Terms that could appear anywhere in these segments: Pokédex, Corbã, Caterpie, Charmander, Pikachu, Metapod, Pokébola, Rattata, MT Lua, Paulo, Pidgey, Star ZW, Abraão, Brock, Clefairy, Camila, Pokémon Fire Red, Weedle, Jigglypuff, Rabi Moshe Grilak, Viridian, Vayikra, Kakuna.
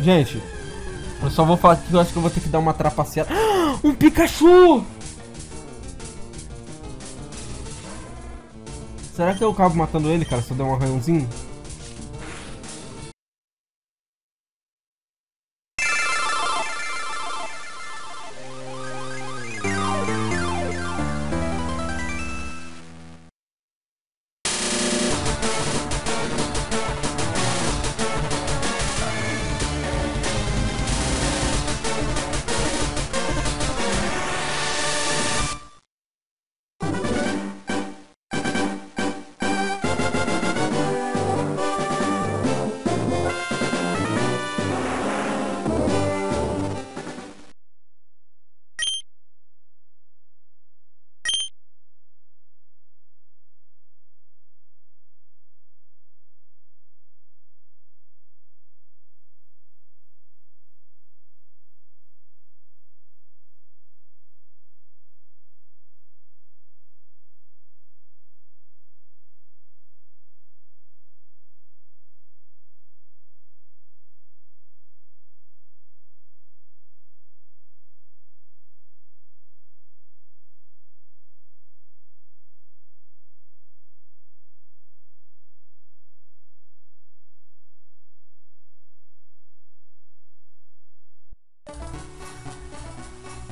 Gente, eu só vou fazer. Eu acho que eu vou ter que dar uma trapaceada. Ah, um Pikachu! Será que eu acabo matando ele, cara, se eu der um arranhãozinho?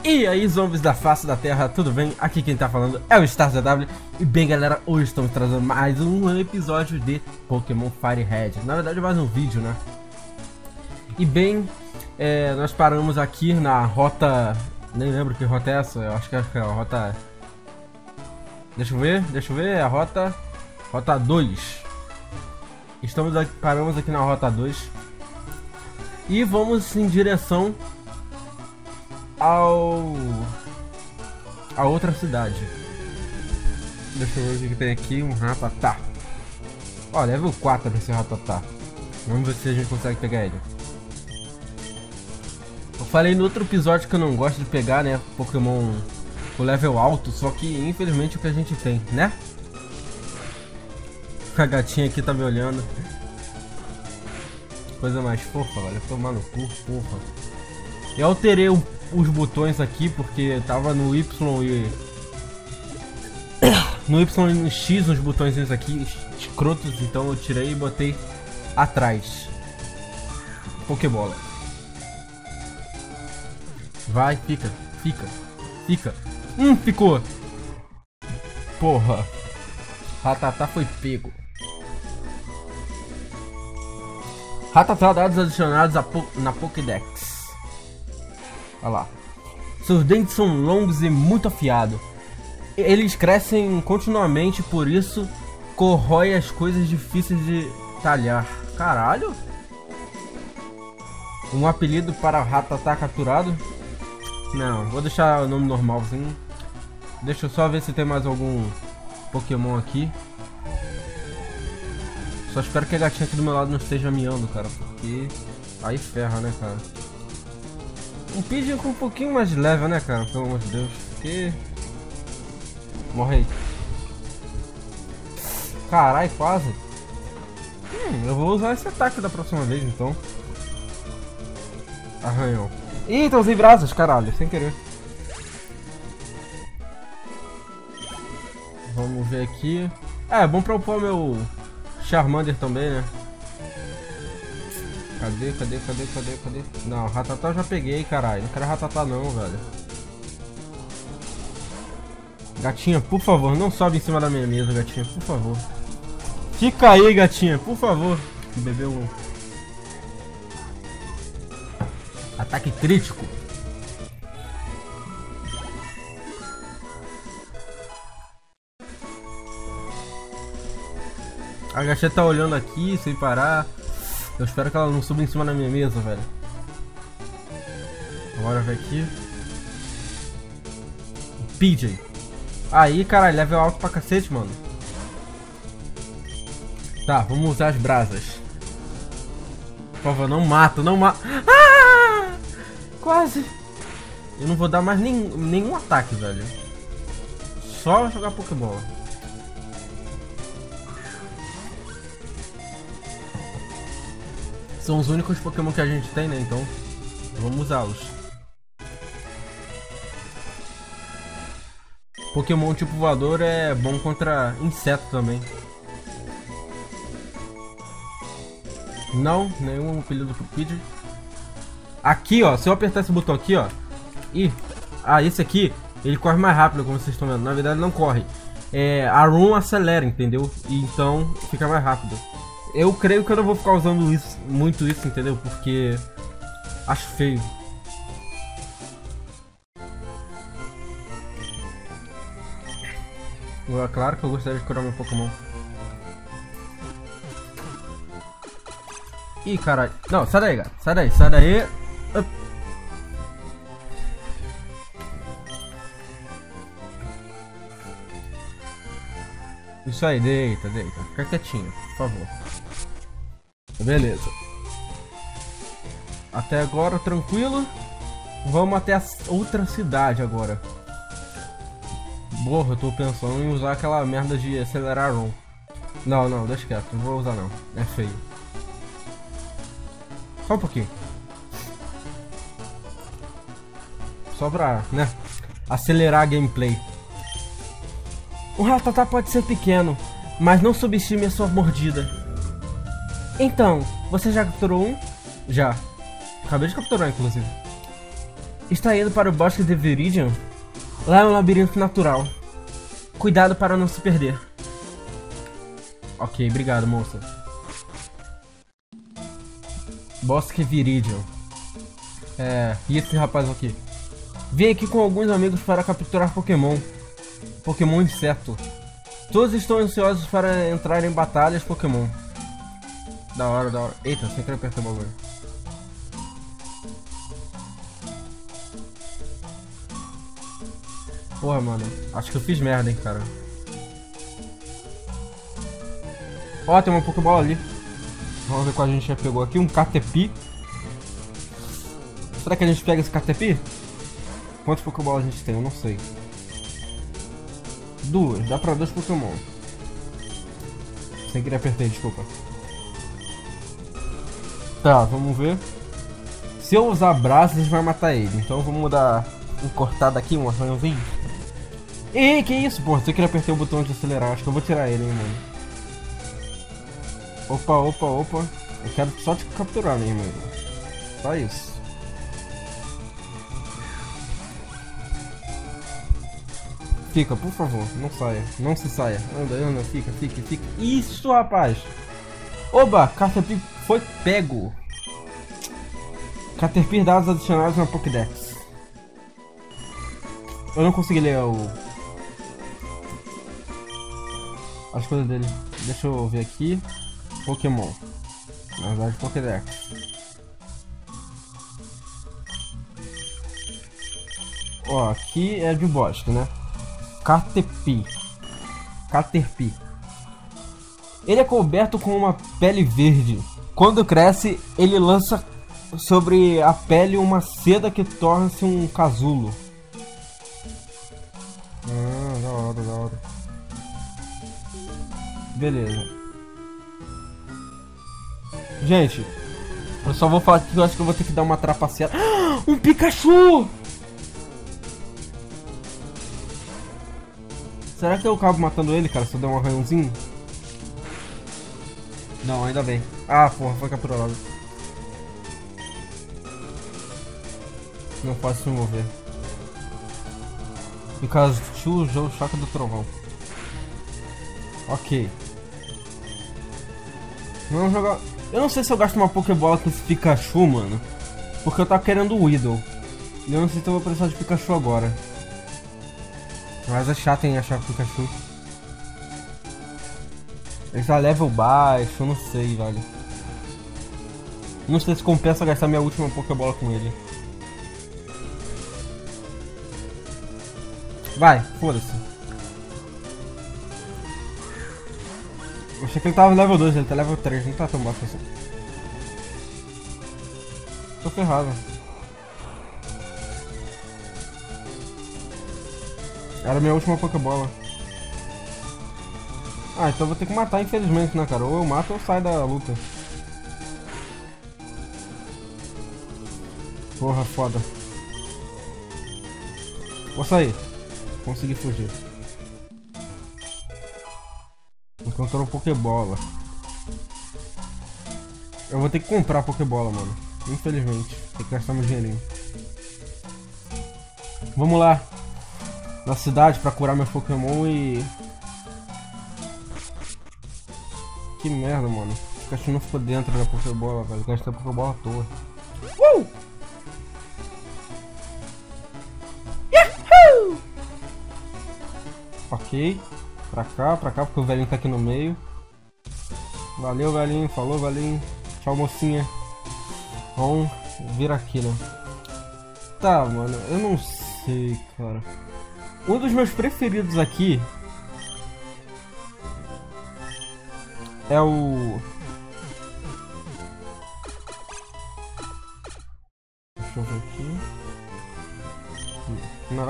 E aí, zombies da face da terra, tudo bem? Aqui quem tá falando é o Star ZW. E bem, galera, hoje estamos trazendo mais um episódio de Pokémon Fire Red. Na verdade, mais um vídeo, né? E bem, nós paramos aqui na rota... Nem lembro que rota é essa, eu acho que é a rota... Deixa eu ver, é a rota... Rota 2. Paramos aqui na rota 2. E vamos em direção... a outra cidade. Deixa eu ver o que tem aqui. Um Rattata. Ó, level 4 pra esse Rattata. Vamos ver se a gente consegue pegar ele. Eu falei no outro episódio que eu não gosto de pegar, né, Pokémon com level alto. Só que infelizmente é o que a gente tem, né? A gatinha aqui tá me olhando. Coisa mais fofa, olha. Tomar no cu, porra. Eu alterei os botões aqui porque tava no Y e no Y e no X uns botõezinhos aqui escrotos, então eu tirei e botei atrás. Pokébola. Vai, fica. Ficou. Porra. Rattata foi pego. Rattata, dados adicionados na Pokédex. Olha lá. Seus dentes são longos e muito afiados. Eles crescem continuamente, por isso corrói as coisas difíceis de talhar. Caralho! Um apelido para Rattata capturado? Não, vou deixar o nome normalzinho. Deixa eu só ver se tem mais algum Pokémon aqui. Só espero que a gatinha aqui do meu lado não esteja miando, cara, porque aí ferra, né, cara? Um Pidgey com um pouquinho mais de level, né, cara? Pelo amor de Deus. Porque... Morre aí. Carai, quase. Eu vou usar esse ataque da próxima vez, então. Arranhou. Ih, tô sem brasas, caralho. Sem querer. Vamos ver aqui. É bom pra upar meu Charmander também, né? Cadê? Não, Rattata eu já peguei, caralho. Não quero Rattata não, velho. Gatinha, por favor, não sobe em cima da minha mesa, gatinha, por favor. Fica aí, gatinha, por favor. Bebeu um. Ataque crítico. A gatinha tá olhando aqui sem parar. Eu espero que ela não suba em cima da minha mesa, velho. Agora vai aqui. Pidgey. Aí, caralho, level alto pra cacete, mano. Tá, vamos usar as brasas. Por favor, não mata. Ah! Quase. Eu não vou dar mais nenhum ataque, velho. Só jogar Pokébola. São os únicos Pokémon que a gente tem, né? Então vamos usá-los. Pokémon tipo voador é bom contra inseto também. Não, nenhum apelido pro Pidgey. Aqui, ó, se eu apertar esse botão aqui, ó. Ih, ah, esse aqui, ele corre mais rápido, como vocês estão vendo. Na verdade, não corre. É, a Room acelera, entendeu? E então, fica mais rápido. Eu creio que eu não vou ficar usando isso, muito isso, entendeu? Porque acho feio. Claro que eu gostaria de curar meu Pokémon. Ih, caralho. Não, sai daí, gato. Sai daí, sai daí. Up. Isso aí, deita, deita. Fica quietinho, por favor. Beleza. Até agora, tranquilo. Vamos até a outra cidade agora. Porra, eu tô pensando em usar aquela merda de acelerar ROM. Não, não, deixa quieto. Não vou usar não. É feio. Só um pouquinho. Só pra, né, acelerar a gameplay. O Rattata pode ser pequeno, mas não subestime a sua mordida. Então, você já capturou um? Já. Acabei de capturar, inclusive. Está indo para o bosque de Viridian? Lá é um labirinto natural. Cuidado para não se perder. Ok, obrigado, moça. Bosque Viridian. É, e esse rapaz aqui? Vim aqui com alguns amigos para capturar Pokémon. Pokémon inseto. Todos estão ansiosos para entrar em batalhas Pokémon. Da hora, da hora. Eita, sem querer apertar o bagulho. Porra, mano. Acho que eu fiz merda, hein, cara. Ó, tem uma Pokébola ali. Vamos ver qual a gente já pegou aqui, um Caterpie. Será que a gente pega esse Caterpie? Quantos Pokébola a gente tem? Eu não sei. Duas, dá pra dois Pokémon. Sem querer apertei, desculpa. Tá, vamos ver. Se eu usar braços, a gente vai matar ele. Então vamos dar um cortado aqui, um arranhozinho. Ei, que isso, porra? Sem querer apertei o botão de acelerar, acho que eu vou tirar ele, hein, mano. Opa, opa, opa. Eu quero só te capturar, meu irmão. Só isso. Fica, por favor. Não saia. Não se saia. Anda, anda. Fica, fica, fica. Isso, rapaz. Oba, Caterpie foi pego. Caterpie dados adicionados na Pokédex. Eu não consegui ler as coisas dele. Deixa eu ver aqui. Pokémon, na verdade Pokédex. Ó, aqui é de bosque, né? Caterpie. Caterpie. Ele é coberto com uma pele verde. Quando cresce, ele lança sobre a pele uma seda que torna-se um casulo. Ah, da hora, da hora. Beleza. Gente, eu só vou falar que eu acho que eu vou ter que dar uma trapaceada. Ah, um Pikachu! Será que eu acabo matando ele, cara, se eu der um arranhãozinho? Não, ainda bem. Ah, porra, foi capturado. Não posso se mover. Pikachu usou o choque do trovão. Ok. Vamos jogar... Eu não sei se eu gasto uma Pokébola com esse Pikachu, mano. Porque eu tava querendo o Weedle. E eu não sei se eu vou precisar de Pikachu agora. Mas é chato em achar Pikachu. Ele tá level baixo, eu não sei, velho. Não sei se compensa gastar minha última Pokébola com ele. Vai, foda-se. Achei que ele tava no level 2, ele tá level 3, não tá tão baixo assim. Tô ferrado. Era a minha última Pokébola. Ah, então eu vou ter que matar, infelizmente, né, cara? Ou eu mato ou eu saio da luta. Porra, foda. Vou sair. Consegui fugir. Encontrou um Pokébola. Eu vou ter que comprar a Pokébola, mano. Infelizmente. Tem que gastar meu dinheirinho. Vamos lá. Na cidade pra curar meus Pokémon e... Que merda, mano. O Pikachu não ficou dentro da Pokébola, velho. Gastei a Pokébola à toa. Yahoo! Ok. Pra cá, porque o velhinho tá aqui no meio. Valeu, velhinho. Falou, velhinho. Tchau, mocinha. Vamos vir aqui, né? Tá, mano. Eu não sei, cara. Um dos meus preferidos aqui é o... Deixa eu ver aqui. Não,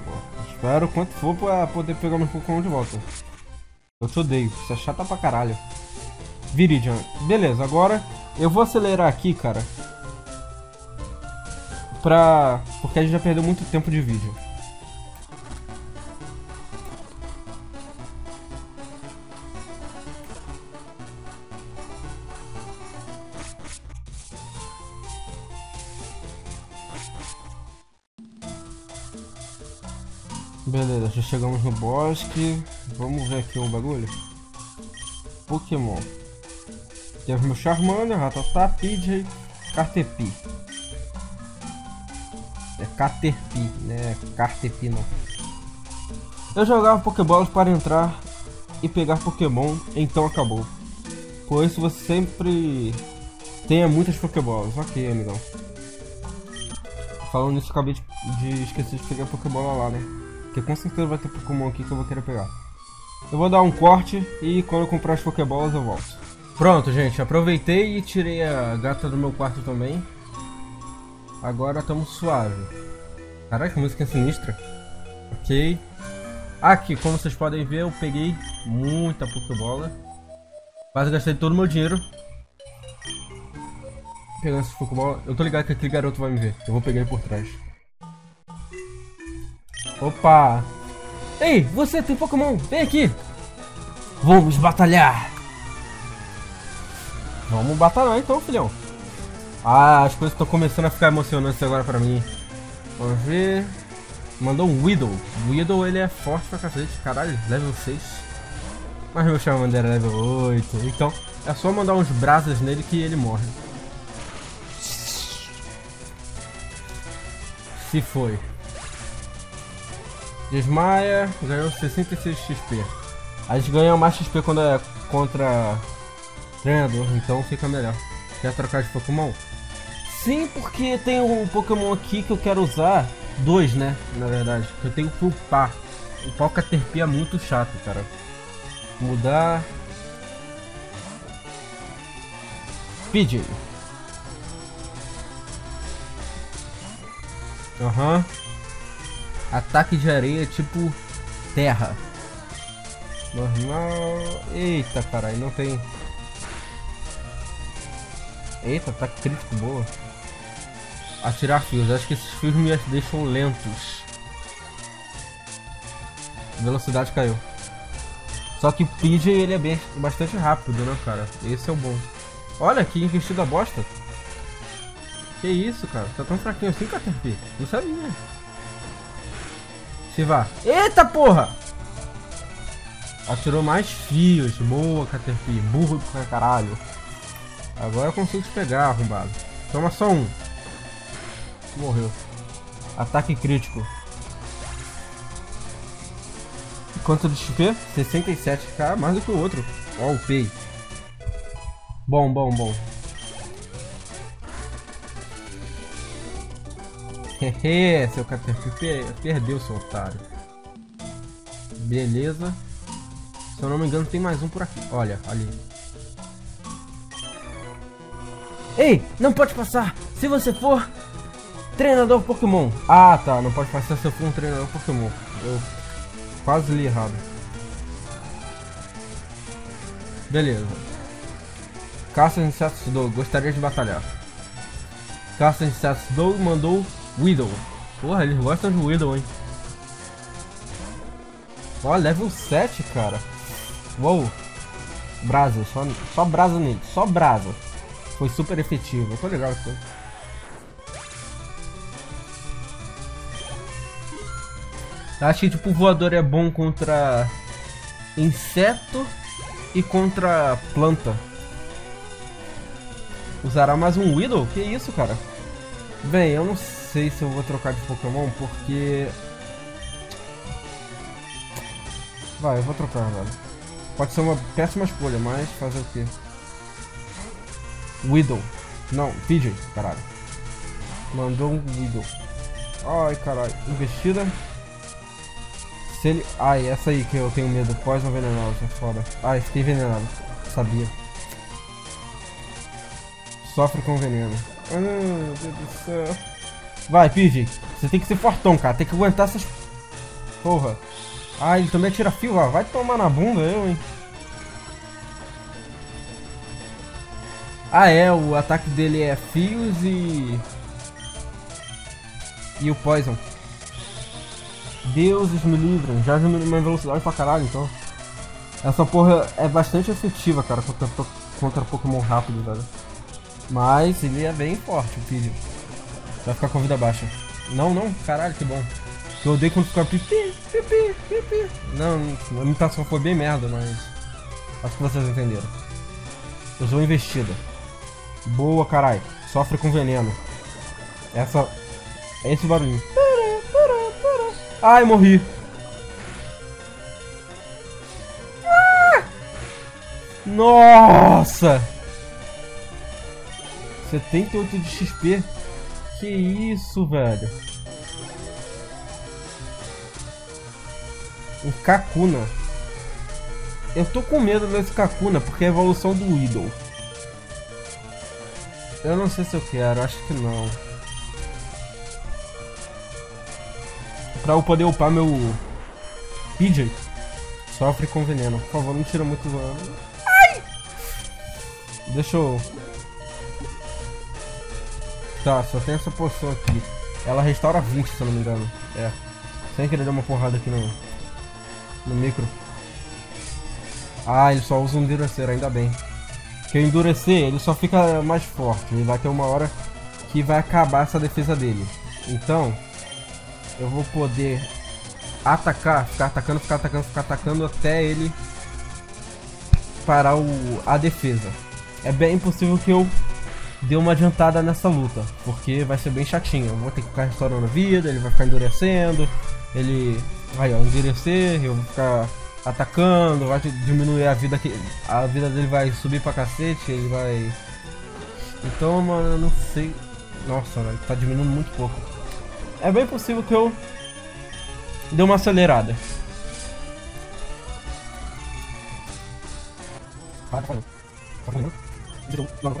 pô. Espero quanto for pra poder pegar meu Pokémon de volta. Eu te odeio, isso é chata pra caralho. Viridian. Beleza, agora eu vou acelerar aqui, cara. Porque a gente já perdeu muito tempo de vídeo. Beleza, já chegamos no bosque. Vamos ver aqui um bagulho. Pokémon. Temos meu Charmander, Rattata, Pidgey, Caterpie. É Caterpie, né? Caterpie não. Eu jogava Pokébolas para entrar e pegar Pokémon, então acabou. Por isso você sempre tenha muitas Pokébolas. Ok, amigão. Falando nisso, acabei de esquecer de pegar Pokébola lá, né? Porque com certeza vai ter Pokémon aqui que eu vou querer pegar. Eu vou dar um corte e quando eu comprar as Pokébolas eu volto. Pronto, gente, aproveitei e tirei a gata do meu quarto também. Agora estamos suave. Caraca, que música sinistra. Ok. Aqui, como vocês podem ver, eu peguei muita Pokébola. Quase gastei todo o meu dinheiro pegando essas Pokébola. Eu tô ligado que aquele garoto vai me ver. Eu vou pegar ele por trás. Opa! Ei, você tem Pokémon? Vem aqui! Vamos batalhar! Vamos batalhar então, filhão! Ah, as coisas estão começando a ficar emocionantes agora pra mim. Vamos ver... Mandou um Weedle. O Weedle, ele é forte pra cacete, caralho. Level 6. Mas meu Charmander é level 8. Então, é só mandar uns brasas nele que ele morre. Se foi. Desmaia, ganhou 66 XP. A gente ganha mais XP quando é contra treinador, então fica melhor. Quer trocar de Pokémon? Sim, porque tem um Pokémon aqui que eu quero usar. Dois, né? Na verdade, eu tenho que upar. Upar o Caterpie é muito chato, cara. Mudar. Pidgey. Aham. Ataque de areia tipo terra. Normal. Eita, caralho, não tem. Eita, ataque crítico, boa. Atirar fios, acho que esses fios me deixam lentos. Velocidade caiu. Só que Pidgey ele é bem, bastante rápido, né, cara? Esse é o bom. Olha que investida bosta. Que isso, cara? Tá tão fraquinho assim, Caterpie? Não sabia. Se vá. Eita porra! Atirou mais fios. Boa, Caterpie. Burro pra caralho. Agora eu consigo te pegar, arrombado. Toma só um. Morreu. Ataque crítico. Quanto de XP? 67k. Mais do que o outro. Ó, upei. Bom. Hehe, seu Caterpie perdeu, seu otário. Beleza. Se eu não me engano, tem mais um por aqui. Olha, ali. Ei, não pode passar se você for treinador Pokémon. Ah, tá, não pode passar se eu for um treinador Pokémon. Eu quase li errado. Beleza. Caça insetos do... Gostaria de batalhar. Carson Status Dog mandou Weedle. Porra, eles gostam de Weedle, hein? Ó, level 7, cara. Uou. Brasa, só brasa nele, só brasa. Foi super efetivo, eu tô legal com isso. Acho que tipo voador é bom contra inseto e contra planta. Usará mais um Weedle? Que isso, cara? Bem, eu não sei se eu vou trocar de Pokémon porque... Vai, eu vou trocar, velho. Pode ser uma péssima escolha, mas fazer o quê? Weedle. Não, Pidgey, caralho. Mandou um Weedle. Ai, caralho. Investida. Se ele... Ai, essa aí que eu tenho medo. Poison venenosa, é foda. Ai, fiquei envenenado. Sabia. Sofre com veneno. Ah, meu Deus do céu. Vai, Pidgey. Você tem que ser fortão, cara. Tem que aguentar essas... Porra. Ah, ele também atira fio, ah, vai tomar na bunda eu, hein? Ah é, o ataque dele é fios e... E o poison. Deuses me livram, já diminuiu minha velocidade pra caralho, então. Essa porra é bastante efetiva, cara, contra Pokémon rápido, velho. Mas ele é bem forte, o filho. Vai ficar com a vida baixa. Não, não, caralho, que bom. Eu odeio quando fica pipi, pipi, pipi. Não, a imitação foi bem merda, mas... Acho que vocês entenderam. Eu sou investida. Boa, caralho. Sofre com veneno. Essa... É esse barulhinho. Ai, morri. Ah! Nossa! 78 de XP. Que isso, velho. O Kakuna. Eu tô com medo desse Kakuna porque é a evolução do Weedle. Eu não sei se eu quero, acho que não. Pra eu poder upar meu Pidgey. Sofre com veneno. Por favor, não tira muito dano. Ai! Deixa eu... Tá, só tem essa poção aqui. Ela restaura 20, se eu não me engano. É. Sem querer dar uma porrada aqui no micro. Ah, ele só usa um endurecer, ainda bem. Porque endurecer, ele só fica mais forte. Ele vai ter uma hora que vai acabar essa defesa dele. Então, eu vou poder atacar, ficar atacando até ele parar a defesa. É bem possível que eu dê uma adiantada nessa luta, porque vai ser bem chatinho. Eu vou ter que ficar restaurando a vida, ele vai ficar endurecendo, ele... Aí ó, endurecer, eu vou ficar atacando, vai diminuir a vida que... A vida dele vai subir pra cacete, ele vai... Então, mano, eu não sei... Nossa, velho, tá diminuindo muito pouco. É bem possível que eu dê uma acelerada. Deu. Agora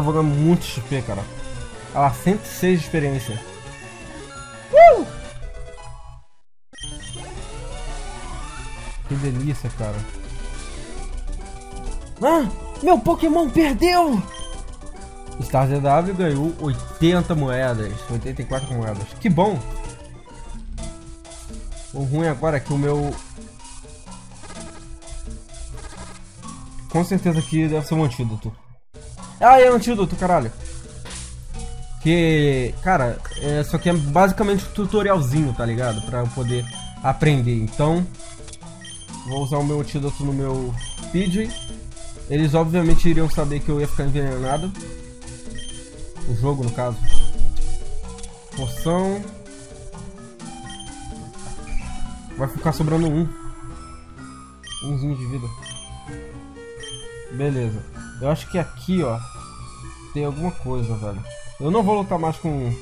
eu vou ganhar muito XP, cara. Ah, 106 de experiência. Que delícia, cara. Ah, meu Pokémon perdeu. Star ZW ganhou 80 moedas, 84 moedas. Que bom. O ruim agora é que o meu... Com certeza que deve ser um antídoto. Ah, é um antídoto, caralho. Que... Cara, isso aqui é basicamente um tutorialzinho, tá ligado? Pra eu poder aprender. Então, vou usar o meu antídoto no meu Pidgey. Eles obviamente iriam saber que eu ia ficar envenenado. O jogo, no caso. Poção... Vai ficar sobrando um. Umzinho de vida. Beleza. Eu acho que aqui, ó, tem alguma coisa, velho. Eu não vou lutar mais com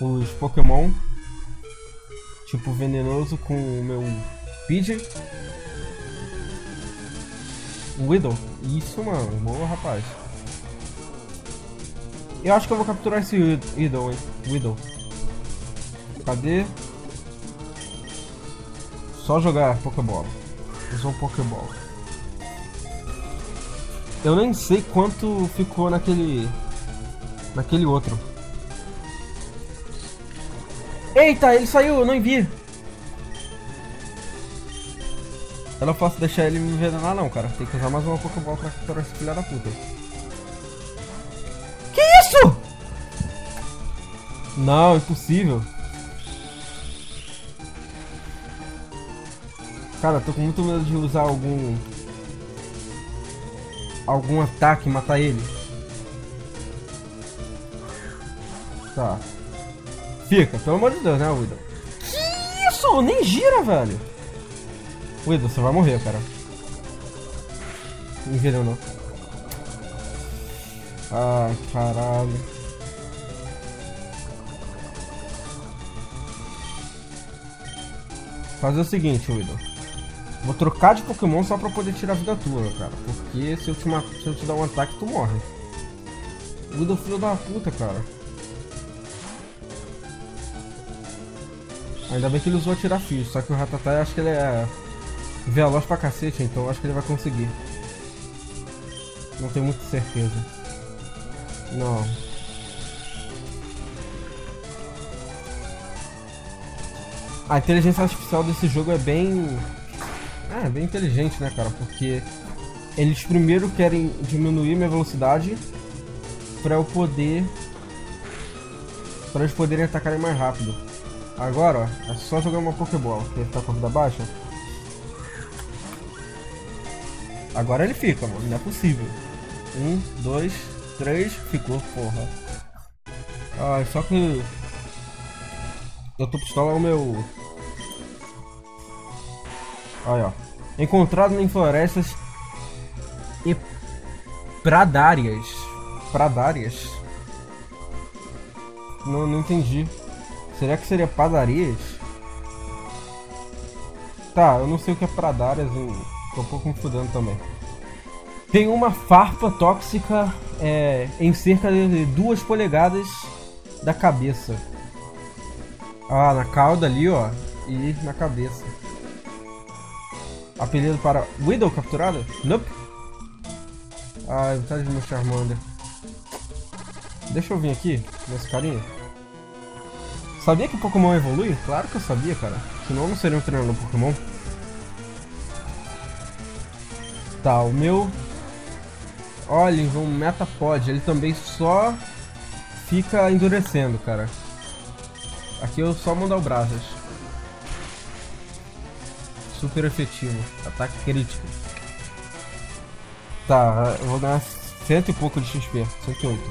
os Pokémon. Tipo, venenoso com o meu Pidgey. Weedle. Isso, mano. Boa, rapaz. Eu acho que eu vou capturar esse Weedle. Cadê? Só jogar Pokébola. Usou Pokébola. Eu nem sei quanto ficou naquele outro. Eita, ele saiu, eu não vi. Eu não posso deixar ele me envenenar não, cara. Tem que usar mais uma Pokébola pra capturar esse filho da puta. Que isso? Não, impossível. Cara, eu tô com muito medo de usar algum ataque e matar ele. Tá. Fica, pelo amor de Deus, né, Weedle? Que isso? Nem gira, velho. Weedle, você vai morrer, cara. Me envenenou. Ai, caralho. Fazer o seguinte, Weedle. Vou trocar de Pokémon só pra poder tirar a vida tua, cara. Porque se eu te dar um ataque, tu morre. Weedle, filho da puta, cara. Ainda bem que ele usou atirar fio, só que o Rattata, eu acho que ele é veloz pra cacete, então eu acho que ele vai conseguir. Não tenho muita certeza. Não. A inteligência artificial desse jogo é bem inteligente, né, cara? Porque eles primeiro querem diminuir minha velocidade pra eles poderem atacarem mais rápido. Agora, ó, é só jogar uma Pokébola, porque ele tá com a vida baixa. Agora ele fica, mano, não é possível. 1, 2, 3, ficou, porra. Ai, só que... eu tô pistola o meu... Aí, ó. Encontrado em florestas e pradárias. Pradárias? Não entendi. Será que seria padarias? Tá, eu não sei o que é pradárias, eu tô um pouco me fudendo também. Tem uma farpa tóxica em cerca de 2 polegadas da cabeça. Ah, na cauda ali, ó, e na cabeça. Apelido para... Weedle capturada? Nope. Ah, vontade de meu Charmander. Deixa eu vir aqui, nesse carinha. Sabia que o Pokémon evolui? Claro que eu sabia, cara. Senão eu não seria um treinador Pokémon. Tá, o meu... olha, um Metapod. Ele também só fica endurecendo, cara. Aqui eu só mando brasas. Super efetivo. Ataque crítico. Tá, eu vou ganhar 100 e pouco de XP. 108.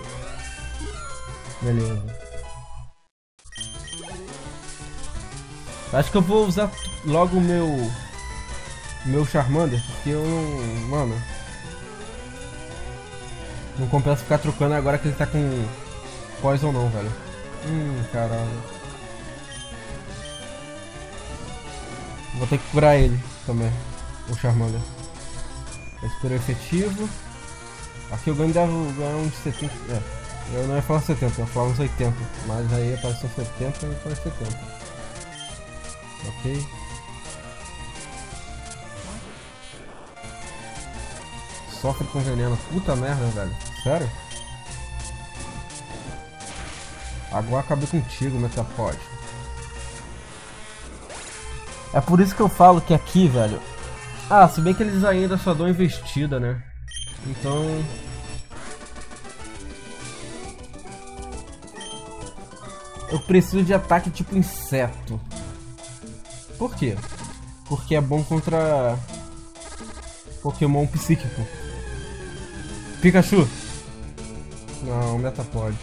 Beleza. Acho que eu vou usar logo o meu Charmander, porque eu não... mano... não compensa ficar trocando agora que ele tá com Poison não, velho. Caralho. Vou ter que curar ele também, o Charmander. Espero efetivo. Aqui eu ganho uns 70... eu não ia falar 70, eu ia falar uns 80. Mas aí apareceu 70 e apareceu 70. Ok. Sofre com veneno. Puta merda, velho. Sério? Agora acabei contigo, Metapod. É por isso que eu falo que aqui, velho... ah, se bem que eles ainda só dão investida, né? Então... eu preciso de ataque tipo inseto. Por quê? Porque é bom contra Pokémon psíquico. Pikachu! Não, Metapod.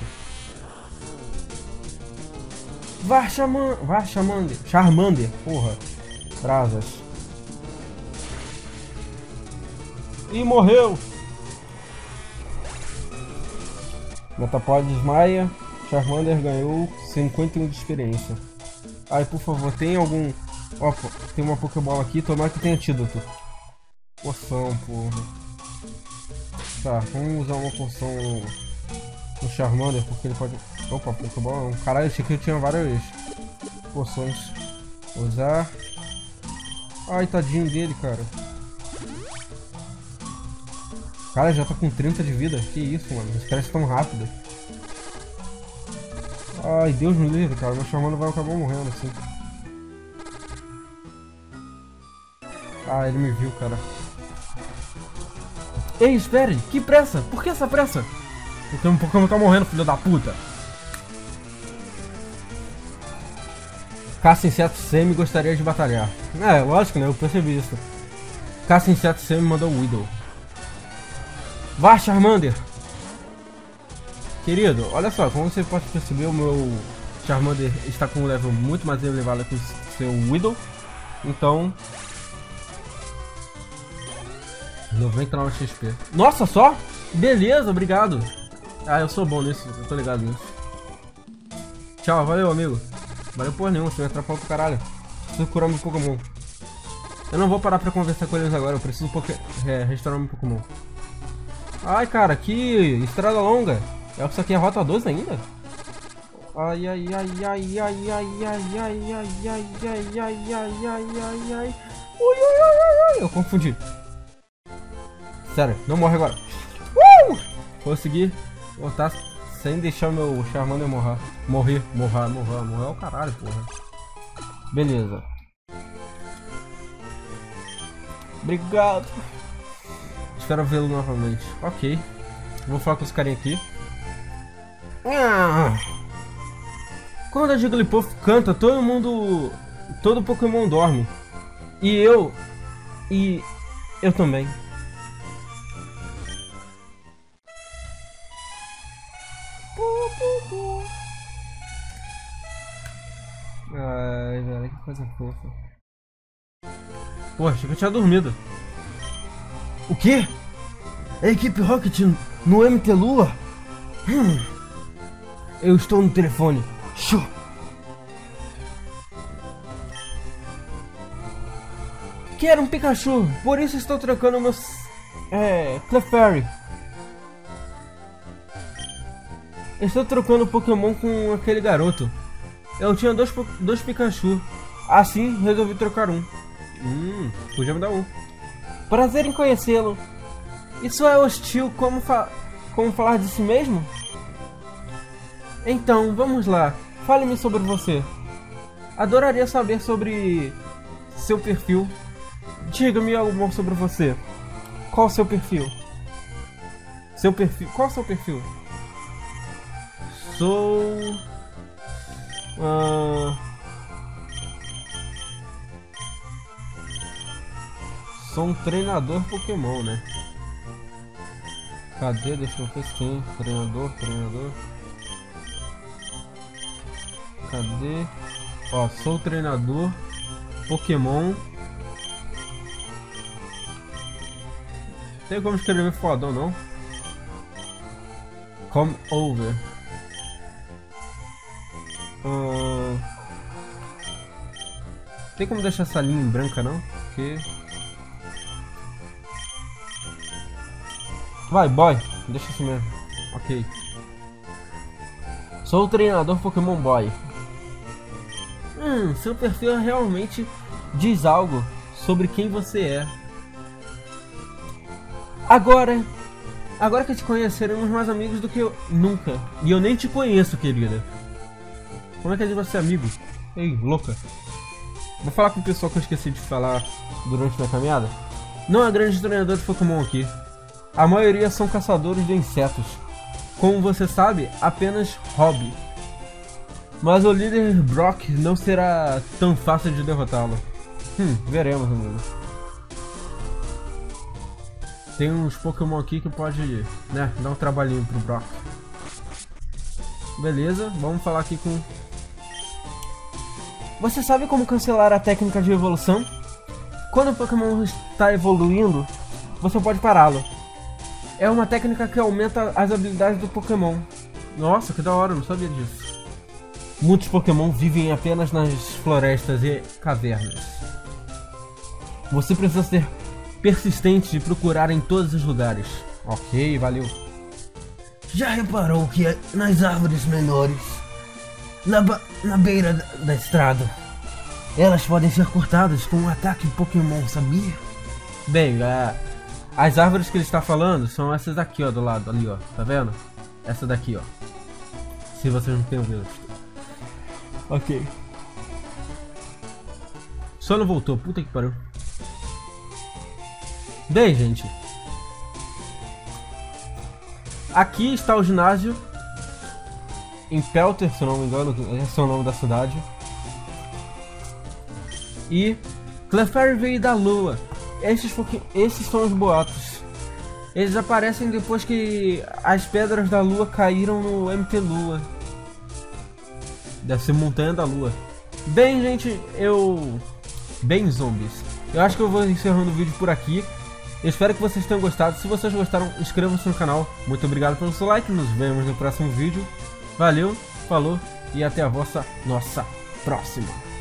Vá, Charmander! Charmander, porra! Brasas. E morreu! Metapod desmaia. Charmander ganhou 51 de experiência. Ai, por favor, tem algum... ó, tem uma Pokébola aqui, tomara que tenha antídoto. Poção, porra. Tá, vamos usar uma poção no Charmander, porque ele pode... Opa, Pokébola. Caralho, esse aqui tinha várias poções. Vou usar. Ai, tadinho dele, cara. Cara, já tá com 30 de vida. Que isso, mano. Eles crescem tão rápido. Ai, Deus me livre, cara. Meu Charmander vai acabar morrendo, assim. Ah, ele me viu, cara. Ei, espere! Que pressa? Por que essa pressa? Porque o Pokémon tá morrendo, filho da puta. Caça inseto semi gostaria de batalhar. É, lógico, né? Eu percebi isso. Caça inseto semi mandou o Weedle. Vá, Charmander! Querido, olha só, como você pode perceber, o meu Charmander está com um level muito mais elevado que o seu Weedle. Então... 99 XP. Nossa, só? Beleza, obrigado. Ah, eu sou bom nisso, eu tô ligado nisso. Tchau, valeu, amigo. Valeu por nenhum, você vai atrapalhar pro caralho. Preciso curar meu Pokémon. Eu não vou parar pra conversar com eles agora, eu preciso restaurar meu Pokémon. Ai, cara, que estrada longa. Isso aqui é rota 12 ainda? Ai, ai, ai, ai, ai, ai, ai, ai, ai, ai, ai, ai, ai, ai, ai, ai. Ui, ui, ui, ui, eu confundi. Sério, não morre agora. Consegui botar sem deixar meu Charmander morrer. Morrer é o caralho, porra. Beleza. Obrigado. Espero vê-lo novamente. Ok. Vou falar com os carinha aqui. Quando a Jigglypuff canta, todo mundo... Todo Pokémon dorme. E eu... Eu também. Ai, velho, que coisa fofa. Pô, achei que eu tinha dormido. O quê? A equipe Rocket no MT Lua? Eu estou no telefone. Show. Quero um Pikachu, por isso estou trocando meus... Clefairy. Estou trocando Pokémon com aquele garoto. Eu tinha dois Pikachu. Assim, resolvi trocar um. Podia me dar um. Prazer em conhecê-lo. Isso é hostil como falar de si mesmo? Então, vamos lá. Fale-me sobre você. Adoraria saber sobre seu perfil. Diga-me algo bom sobre você. Qual o seu perfil? Seu perfil? Qual o seu perfil? Sou... Sou um treinador Pokémon, né? Cadê? Deixa eu ver se tem treinador. Cadê? Ó, sou treinador Pokémon. Tem como escrever fodão, não? Come over. Tem como deixar essa linha em branca, não? Porque... Vai, boy. Deixa isso mesmo. Ok. Sou o treinador Pokémon Boy. Seu perfil realmente diz algo sobre quem você é. Agora que te conheceremos mais amigos do que eu nunca. E eu nem te conheço, querida. Como é que a gente vai ser amigo? Ei, louca. Vou falar com o pessoal que eu esqueci de falar durante minha caminhada. Não há grandes treinadores de Pokémon aqui. A maioria são caçadores de insetos. Como você sabe, apenas hobby. Mas o líder Brock não será tão fácil de derrotá-lo. Veremos, amigo. Tem uns Pokémon aqui que pode, né, dar um trabalhinho pro Brock. Beleza, vamos falar aqui com... Você sabe como cancelar a técnica de evolução? Quando o Pokémon está evoluindo, você pode pará-lo. É uma técnica que aumenta as habilidades do Pokémon. Nossa, que da hora, eu não sabia disso. Muitos Pokémon vivem apenas nas florestas e cavernas. Você precisa ser persistente e procurar em todos os lugares. Ok, valeu. Já reparou que nas árvores menores, na beira da estrada, elas podem ser cortadas com um ataque Pokémon, sabia? Bem, galera, as árvores que ele está falando são essas daqui, ó, do lado ali, ó, tá vendo? Essa daqui, ó. Se vocês não têm visto. Ok. Só não voltou, puta que pariu. Bem, gente, aqui está o ginásio em Pelter, se eu não me engano, esse é o nome da cidade. E Clefairy veio da lua. Esses são os boatos. Eles aparecem depois que as pedras da lua caíram no MT Lua. Deve ser montanha da lua. Bem, gente, Bem, zombies, eu acho que eu vou encerrando o vídeo por aqui. Eu espero que vocês tenham gostado. Se vocês gostaram, inscrevam-se no canal. Muito obrigado pelo seu like. Nos vemos no próximo vídeo. Valeu, falou e até a nossa próxima.